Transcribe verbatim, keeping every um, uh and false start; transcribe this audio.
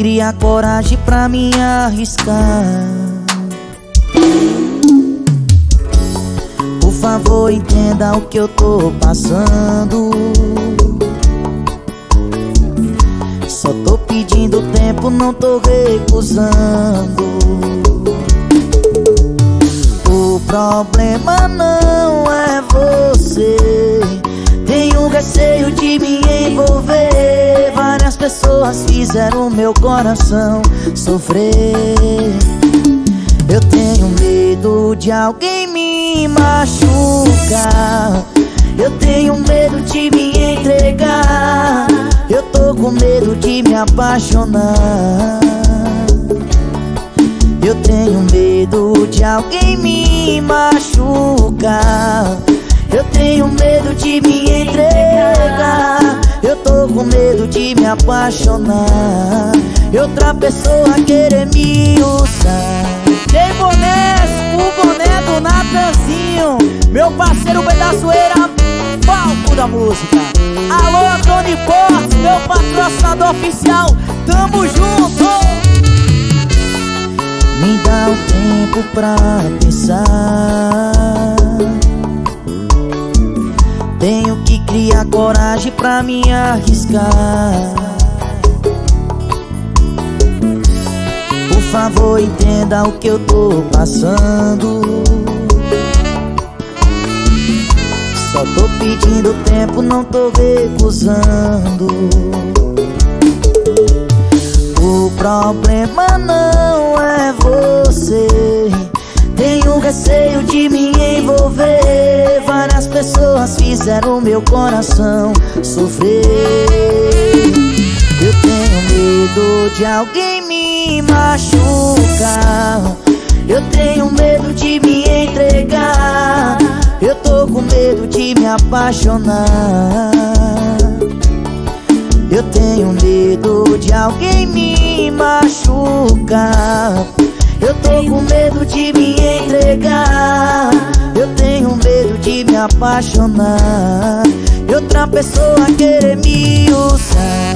cria coragem pra me arriscar. Por favor, entenda o que eu tô passando. Só tô pedindo tempo, não tô recusando. O problema não é você. Tenho receio de me envolver. Várias pessoas fizeram meu coração sofrer. Eu tenho medo de alguém me machucar. Eu tenho medo de me entregar. Eu tô com medo de me apaixonar. Eu tenho medo de alguém me machucar. Eu tenho medo de me entregar. Eu tô com medo de me apaixonar e outra pessoa querer me usar. Tem bonés, o boné do Natanzinho, meu parceiro pedaçoeira, palco da música. Alô, Tony Porte, meu patrocinador oficial, tamo junto! Me dá o tempo pra pensar. Tenho que criar coragem pra me arriscar. Por favor, entenda o que eu tô passando. Só tô pedindo tempo, não tô recusando. O problema não é você. Tenho receio de me envolver. Várias pessoas fizeram meu coração sofrer. Eu tenho medo de alguém me machucar. Eu tenho medo de me entregar. Eu tô com medo de me apaixonar. Eu tenho medo de alguém me machucar. Eu tô com medo de me entregar. Eu tenho medo de me apaixonar e outra pessoa querer me usar.